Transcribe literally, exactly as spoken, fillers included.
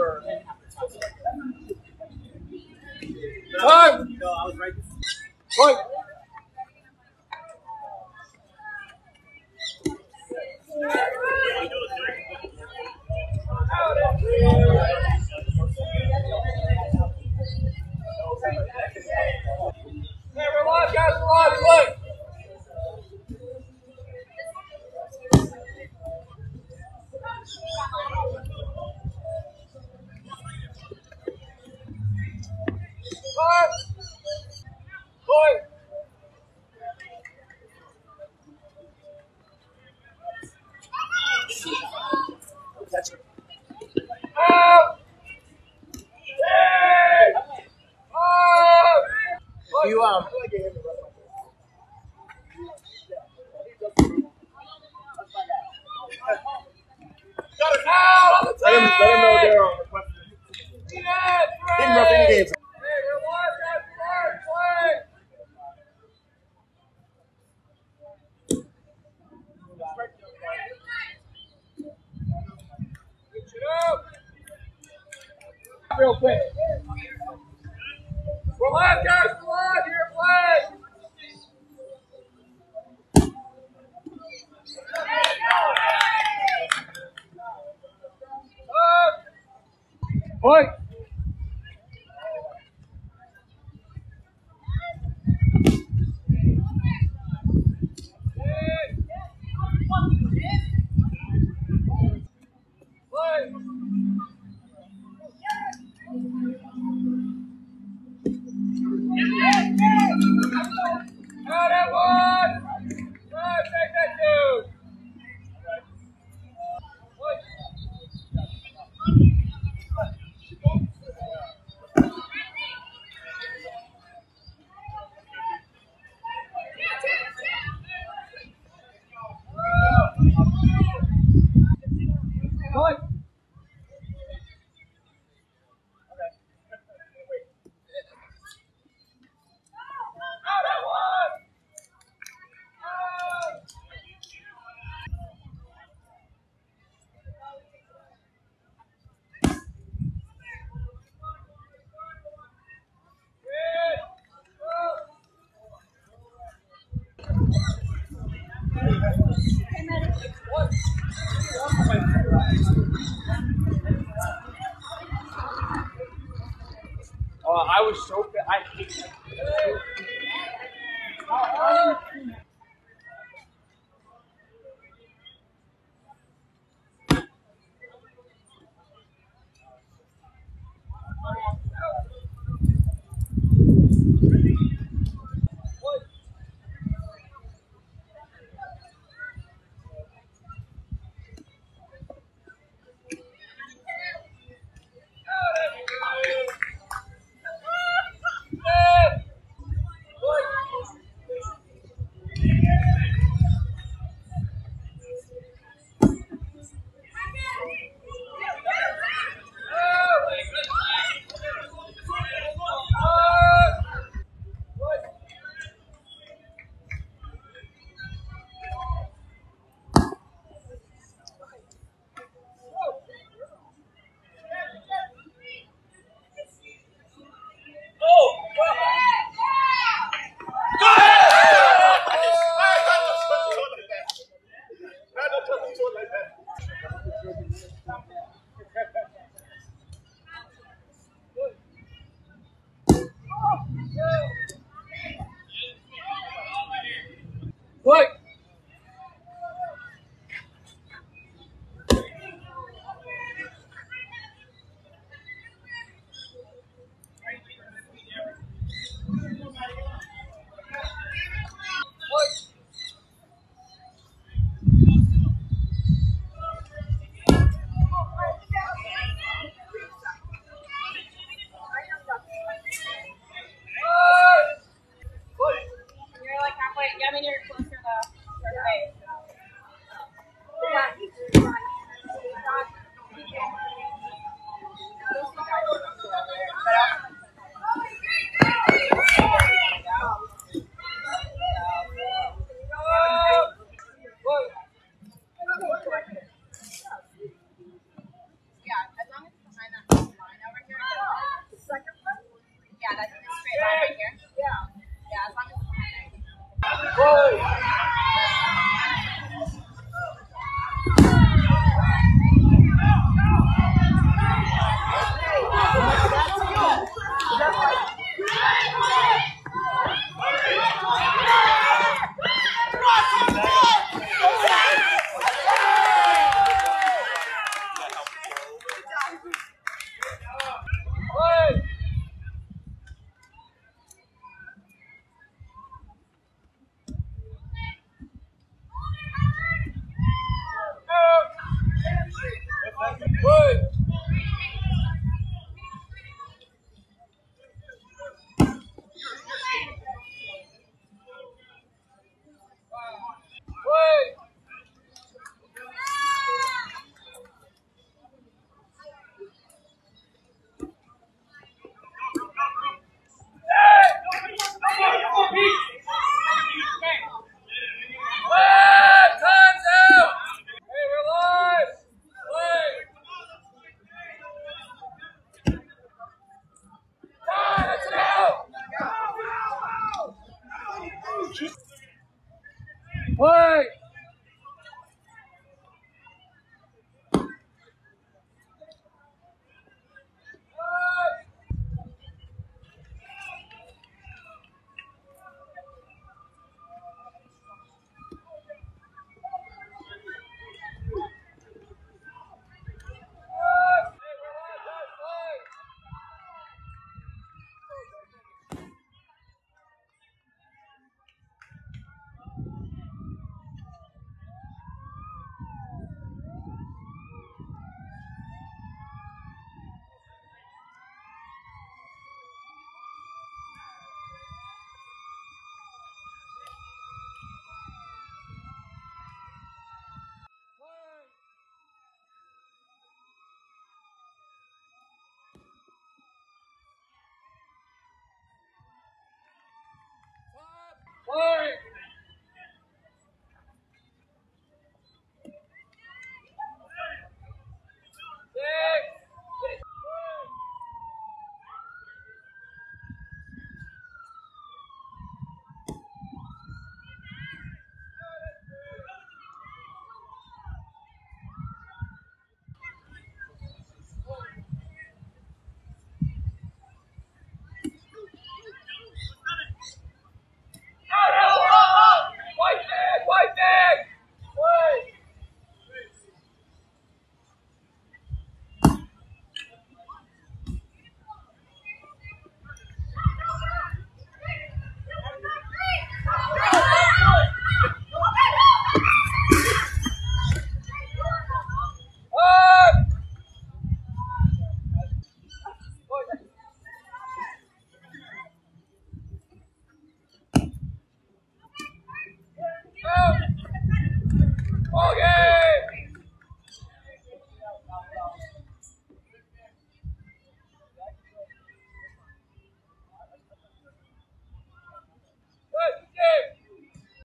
remember. Time! You know, I was right. Point! Hey, we're live, guys, we're live, we're live! Real quick. We're live, guys. We're live here. Play. Play. I was so bad. I hate that. Like